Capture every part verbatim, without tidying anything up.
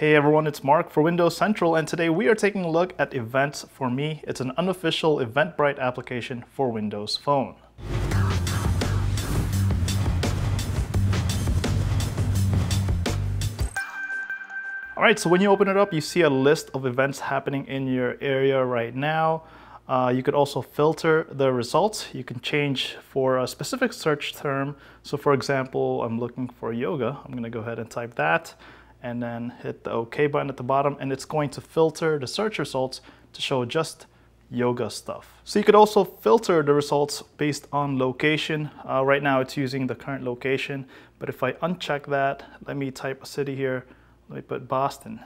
Hey everyone, it's Mark for Windows Central, and today we are taking a look at Events for Me. It's an unofficial Eventbrite application for Windows Phone. All right, so when you open it up, you see a list of events happening in your area right now. Uh, you could also filter the results. You can change for a specific search term. So for example, I'm looking for yoga. I'm gonna go ahead and type that, and then hit the OK button at the bottom, and it's going to filter the search results to show just yoga stuff. So you could also filter the results based on location. Uh, right now it's using the current location, but if I uncheck that, let me type a city here, let me put Boston.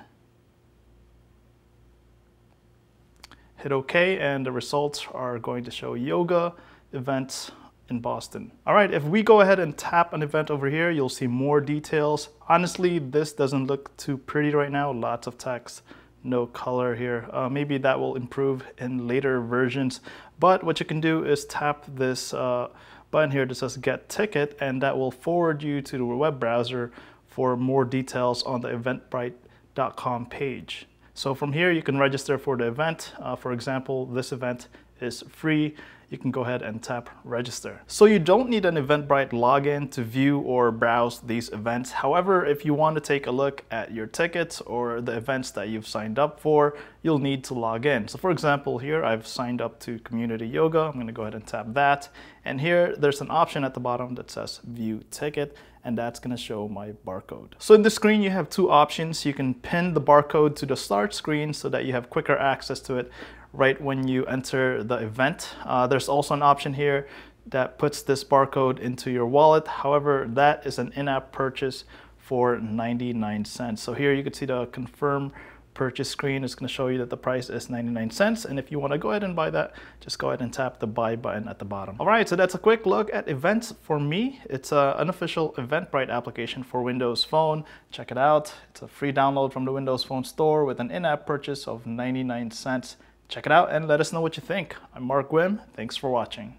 Hit OK, and the results are going to show yoga events in Boston. All right, if we go ahead and tap an event over here, you'll see more details. Honestly, this doesn't look too pretty right now. Lots of text, no color here. Uh, maybe that will improve in later versions. But what you can do is tap this uh, button here that says Get Ticket, and that will forward you to the web browser for more details on the eventbrite dot com page. So from here, you can register for the event. Uh, for example, this event is free. You can go ahead and tap register. So you don't need an Eventbrite login to view or browse these events. However, if you want to take a look at your tickets or the events that you've signed up for, you'll need to log in. So for example, here I've signed up to community yoga. I'm going to go ahead and tap that. And here there's an option at the bottom that says view ticket, and that's going to show my barcode. So in this screen, you have two options. You can pin the barcode to the start screen so that you have quicker access to it right when you enter the event. Uh, there's also an option here that puts this barcode into your wallet. However, that is an in-app purchase for ninety-nine cents. So here you can see the confirm purchase screen. It's gonna show you that the price is ninety-nine cents. And if you wanna go ahead and buy that, just go ahead and tap the buy button at the bottom. All right, so that's a quick look at Events for Me. It's an unofficial Eventbrite application for Windows Phone. Check it out. It's a free download from the Windows Phone store with an in-app purchase of ninety-nine cents. Check it out and let us know what you think. I'm Mark Wim. Thanks for watching.